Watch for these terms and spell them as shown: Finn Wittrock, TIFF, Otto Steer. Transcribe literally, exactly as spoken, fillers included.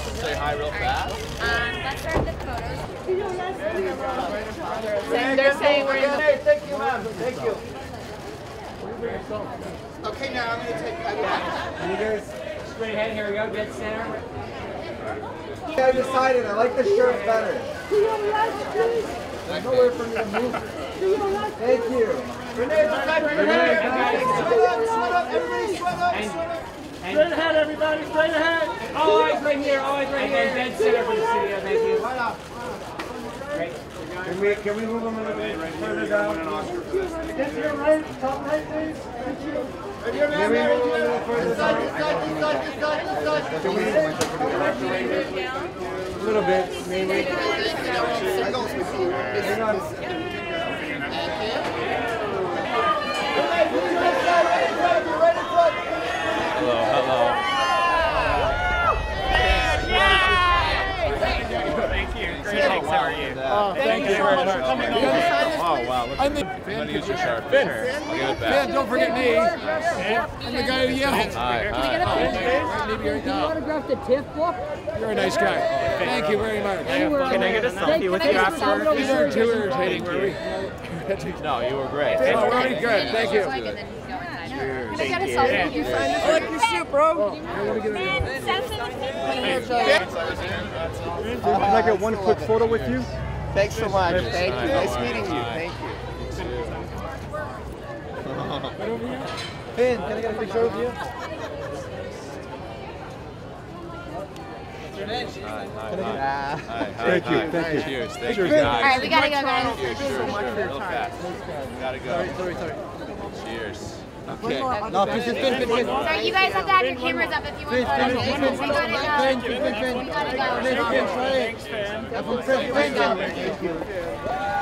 up and say hi real all fast? Right. Um, let's start with the photos. They're, They're saying we're in the hey, thank you, ma'am. Thank you. Okay, now I'm going to take that. Leaders, straight ahead. Here we go. Good center. Yeah, I decided. I like the shirt better. There's nowhere for me to move. Thank you. Renee, look at your head. Sweat up, sweat up. Everybody sweat up, sweat up. Straight ahead, everybody. Straight ahead. All eyes right here. All eyes right here. And then dead center for the studio. Thank you. Right off. Great. Can we, can we move them a little bit further down? Get to your right. Top right, please. Thank you. Right here, man. Right here. Inside, inside, inside, inside, inside. Can we move them a little bit? Maybe. I don't speak to you. You're not as... Hello, hello. Yeah, yeah! Thank you. Great. How are you? Oh, thank you very much for coming over. Oh, wow. Look at that. I'm going to use your sharp. Finn, I'll give it back. Finn, don't forget me. I'm the guy who yelled. Hi, hi. Can you autograph the TIFF book? You're a nice guy. Thank you very much. Can I get a selfie with you after? These are too irritating. No, you were great. Oh, really good. Thank you. I got a selfie with you. I like your suit, bro. And Samson. Can I get one quick photo with you? Thanks so much. Thank you. Nice meeting you. Thank you. Finn, can I get a picture of you? What's your name? Thank you. Thank you. Cheers. Thank you. All right, we gotta go, guys. Thank you so much for your time. Gotta go. Sorry, sorry. Cheers. Okay. No, Finn, Finn, Finn, Finn. Sorry, you guys have to have your cameras up if you want to. We gotta go. We gotta go. Thanks, Finn. Thank you.